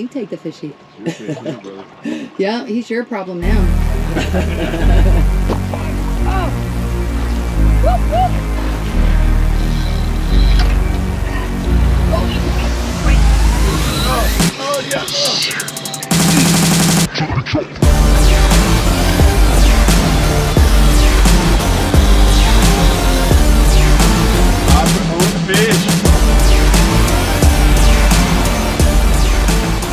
you take the fishy. It's your fish, brother. Yeah, he's your problem now. Oh. Whoop, whoop.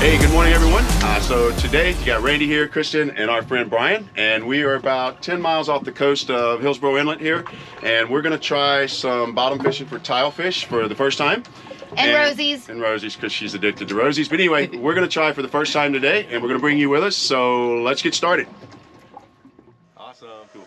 Hey, good morning, everyone. So today you got Randy here, Christian, and our friend Brian, and we are about 10 miles off the coast of Hillsboro Inlet here, and we're gonna try some bottom fishing for tile fish for the first time. And Rosie's. And Rosie's, because she's addicted to Rosie's. But anyway, we're going to try for the first time today, and we're going to bring you with us. So let's get started. Awesome. Cool.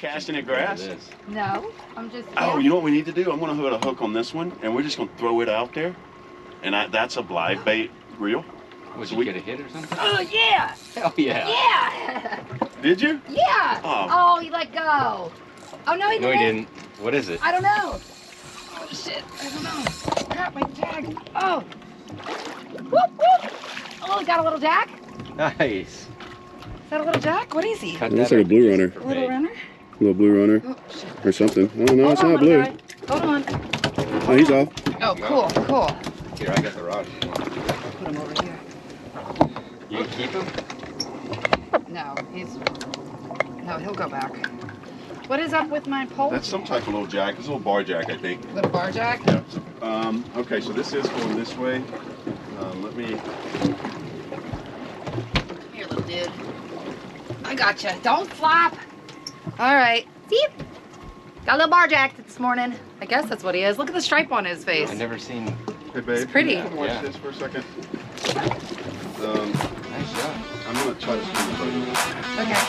Casting at grass? No, I'm just... Yeah. Oh, you know what we need to do? I'm going to put a hook on this one, and we're just going to throw it out there. And that's a live bait reel. Would so you get a hit or something? Oh, yeah! Hell yeah! Yeah! Did you? Yeah! Oh. Oh, he let go. Oh, no, he didn't. No, he didn't. What is it? I don't know. Oh, shit. I don't know. Crap, my tag. Oh. Whoop, whoop. Oh, got a little jack. Nice. Is that a little jack? What is he? It looks like a blue runner. A little runner? A little blue runner or something. Oh, no, it's not blue. Hold on. Oh, he's off. Oh, cool, cool. Here, I got the rod. Put him over here. You keep him? No, no, he'll go back. What is up with my pole? That's some type of little jack. It's a little bar jack, I think. A little bar jack? Yeah. Okay, so this is going this way. Let me... Here, little dude. I gotcha. Don't flop. All right. See? Got a little bar jack this morning. I guess that's what he is. Look at the stripe on his face. I've never seen. Hey, babe. It's pretty. Yeah. Watch this for a second. Nice shot. I'm going to try to swim. Okay.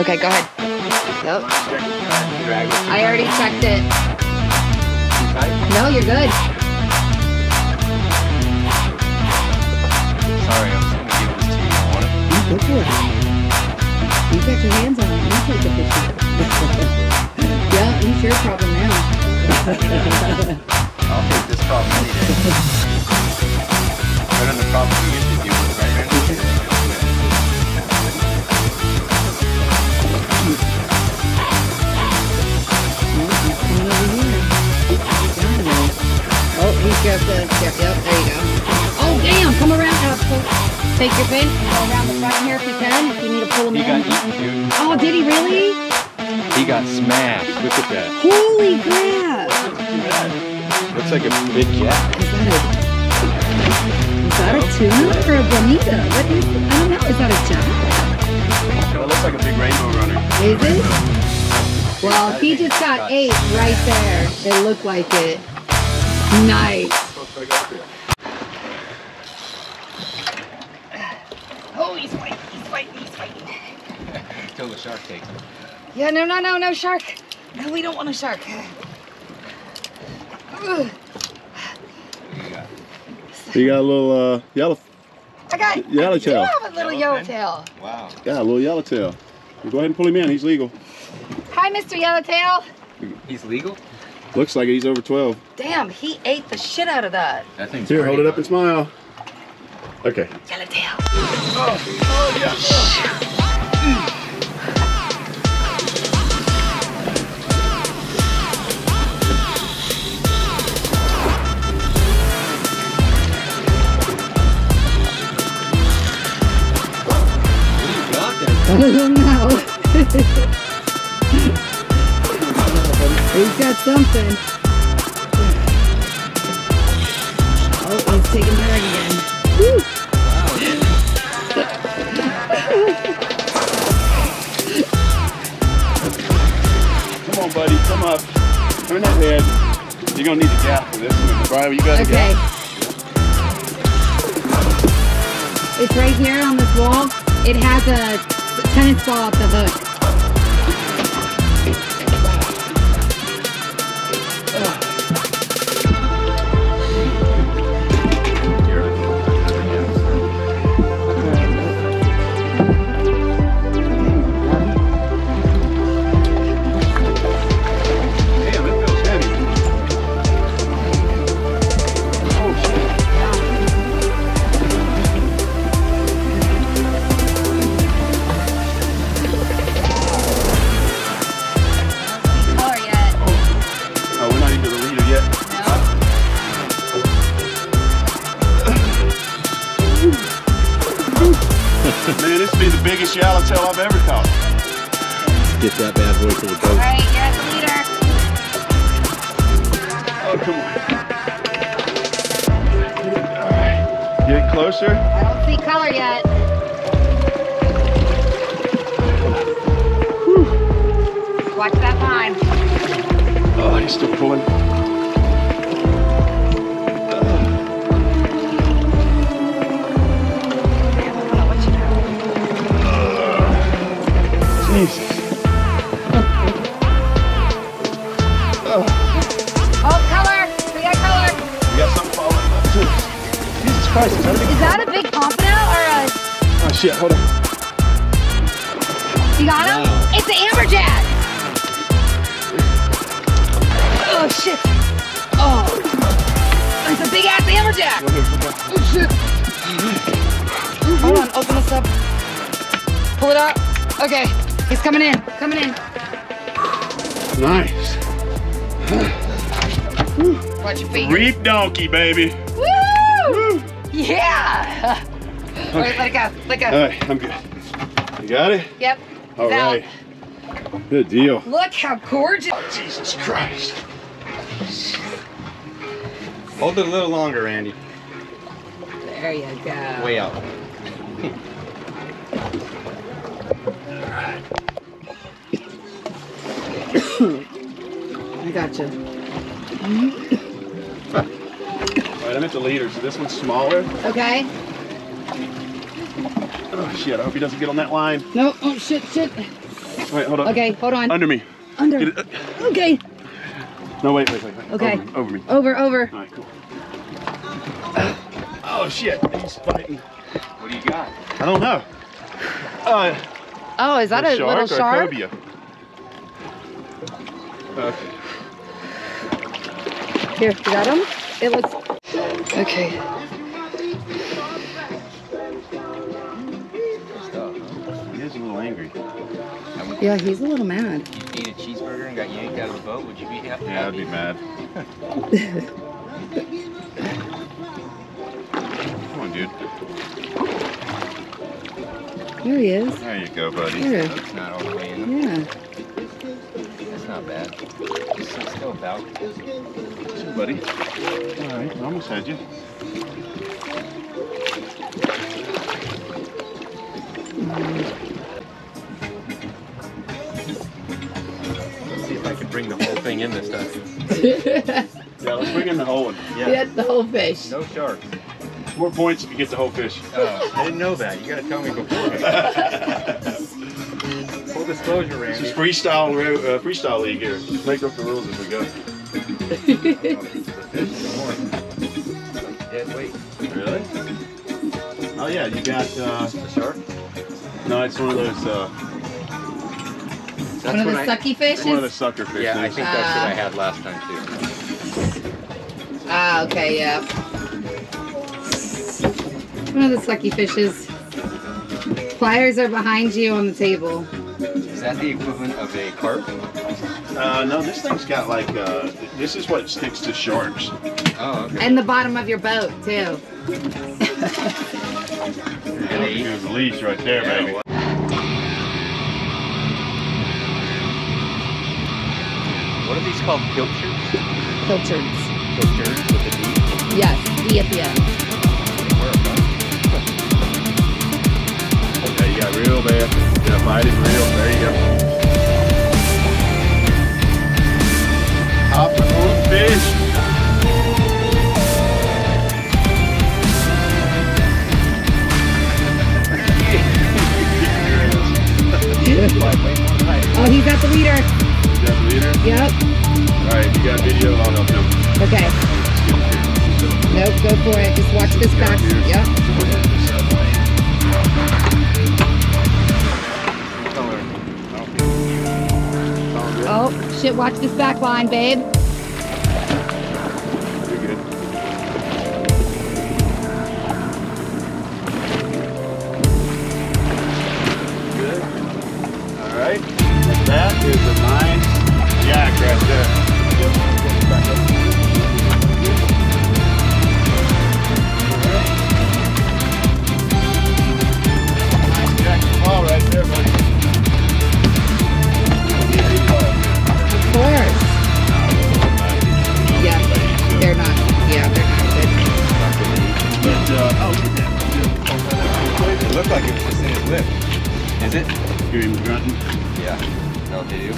Okay, go ahead. Nope. I already checked it. No, you're good. Sorry, I was going to give this to you. I want it. You go for it. You got your hands on it. You take the fish. Yeah, he's your problem now. I'll take this problem any day. Better than the problem you used to deal with, right? Oh, he's got the. Yep, there you go. Oh, damn! Come around, Apple. Take your fish, go around the front here if you can, if you need to pull him in. He got eaten, dude. Oh, did he really? He got smashed. Look at that. Holy crap. Looks like a big cat. Is that a tuna or a bonita? What is it? I don't know. Is that a jack? No, it looks like a big rainbow runner. Is it? Well, he just got ate right there. It looked like it. Nice. Oh, he's fighting, he's fighting, he's fighting. Till the shark takes him. Yeah, no, no, no, no shark. No, we don't want a shark. What do you got? You got a little yellow. I got yellowtail. You have a little yellowtail. Wow. Yeah, a little yellowtail. Go ahead and pull him in. He's legal. Hi, Mr. Yellowtail. He's legal? Looks like he's over 12. Damn, he ate the shit out of that. That thing's here, hold it up and smile. Okay. Yellowtail. Oh, oh yeah. What do you got there? I don't know. He's got something. Oh, he's taking back again. Woo! Wow. buddy, come up. Turn that head. You're gonna need a gas for this one. Brian, you got a gas? It's right here on this wall. It has a tennis ball at the hook. Man, this would be the biggest yellowtail I've ever caught. Get that bad boy to the boat. All right, you're the leader. Oh, come on. All right, get closer. I don't see color yet. Whew. Watch that line. Oh, he's still pulling. Jesus. Oh. Oh, color! We got color! We got something falling up too. Jesus Christ, is that a big pompano or a... Oh shit, hold on. You got him? No. It's an amberjack! Oh shit! Oh! It's a big ass amberjack! Oh shit! Hold on, open this up. Pull it up. Okay. He's coming in, coming in. Nice. Watch your feet. Reef donkey, baby. Woo! Woo! Yeah! Okay. All right, let it go, let it go. All right, I'm good. You got it? Yep. All right. Out. Good deal. Look how gorgeous. Oh, Jesus Christ. Hold it a little longer, Andy. There you go. Way out. I got you. All right, I'm at the leader, so this one's smaller. Okay. Oh, shit, I hope he doesn't get on that line. No, oh, shit, shit. Wait, hold on. Okay, hold on. Under me. Under. Get it. Okay. No, wait, wait, wait. Okay. Over me. Over, over. All right, cool. Oh, shit, he's fighting. What do you got? I don't know. Oh, is that a little shark? Or a cobia? Okay. Here, you got him? It looks... Okay. He is a little angry. Yeah, he's a little mad. If you ate a cheeseburger and got yanked out of the boat, would you be happy? Yeah, I'd be mad. Come on, dude. There he is. There you go, buddy. Here. That's not all the way in. Yeah. That's not bad. It's still about. Hey, buddy. All right, I almost had you. Let's see if I can bring the whole thing in this time. Yeah, let's bring in the whole one. Yeah. Get the whole fish. No sharks. More points if you get the whole fish. Oh, I didn't know that. You gotta tell me before. Full disclosure, Randy. This is freestyle league here. Just make up the rules as we go. Dead weight. Really? Oh yeah, you got a shark? No, it's one of those. That's one of the sucky fishes. One of the sucker fish. Yeah, I think that's what I had last time too. Ah, okay, yeah. One of the sucky fishes. Pliers are behind you on the table. Is that the equivalent of a carp? No, this thing's got like, this is what sticks to sharks. Oh, okay. And the bottom of your boat, too. There's a leash right there, yeah, baby. What are these called? Pilchers? Pilchers. Pilchers with a D? Yes, D at the end. You got real bad. You got mighty real. There you go. got the leader. You got the leader? Yep. Alright, you got video, I'll help him. Okay. Nope, go for it. Just watch this back. Yep. Oh, shit, watch this back line, babe. That is a nice jack right there. Nice jack claw right there, buddy. Of course. Yeah, they're not. Yeah, they're not good. But oh, look at that. It looked like it was in his lip. Is it? You hear him grunting? Yeah. You.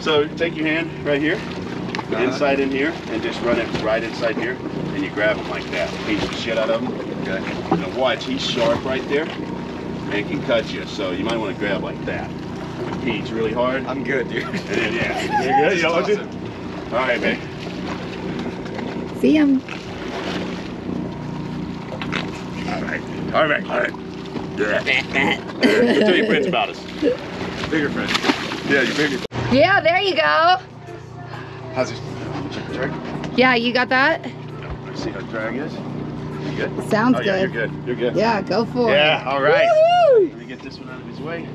So take your hand right here, inside in here, and just run it right inside here, and you grab him like that. Beat the shit out of him. Okay. Now watch, he's sharp right there, and can cut you. So you might want to grab like that. Peach really hard. I'm good, dude. And yeah, you're good. Y'all awesome. All right, man. See him. All right. All right. All right. Tell your friends about us. Bigger friends. Yeah, you bigger. Yeah, there you go. How's it? Drag? Yeah, you got that? Let's see how drag is. You good? Sounds good. Yeah, you're good. You're good. Yeah, go for it. Yeah, all right. Let me get this one out of his way.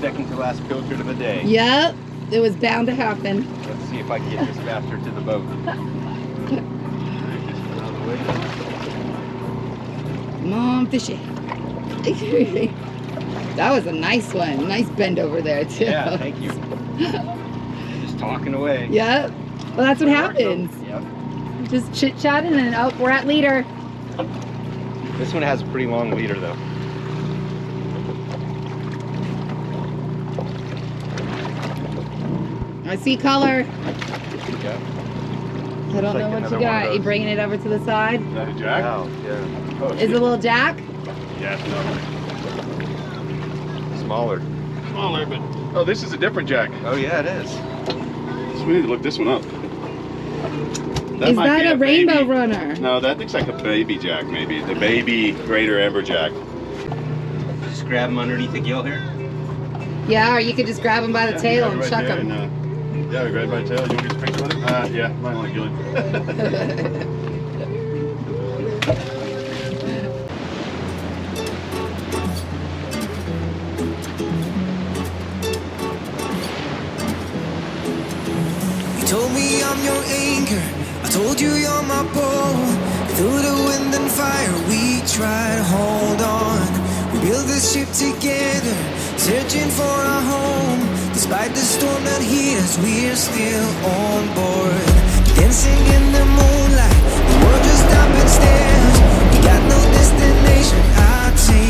Second to last pilcher of the day. Yep, it was bound to happen. Let's see if I can get this faster to the boat. Come on, fishy. That was a nice one. Nice bend over there too. Yeah, thank you. Just talking away. Yep. Well, that's what happens. Yep. Just chit chatting and oh, we're at leader. This one has a pretty long leader though. I see color. Yeah. I don't know what you got. You bringing it over to the side? Is that a jack? Wow. Yeah. Oh, is it a little jack? Yeah, no. Smaller. Smaller, but... Oh, this is a different jack. Oh, yeah, it is. So we need to look this one up. Is that a rainbow runner? No, that looks like a baby jack, maybe. The baby greater amberjack. Just grab them underneath the gill here? Yeah, or you could just grab them by the tail and chuck them. Yeah, we grab by the tail. You want to get some on it? Yeah, might want to gill it. Told me I'm your anchor, I told you you're my pole. Through the wind and fire we try to hold on. We built this ship together, searching for our home. Despite the storm that hit us, we're still on board. Dancing in the moonlight, the world just up and stares. We got no destination, I'll take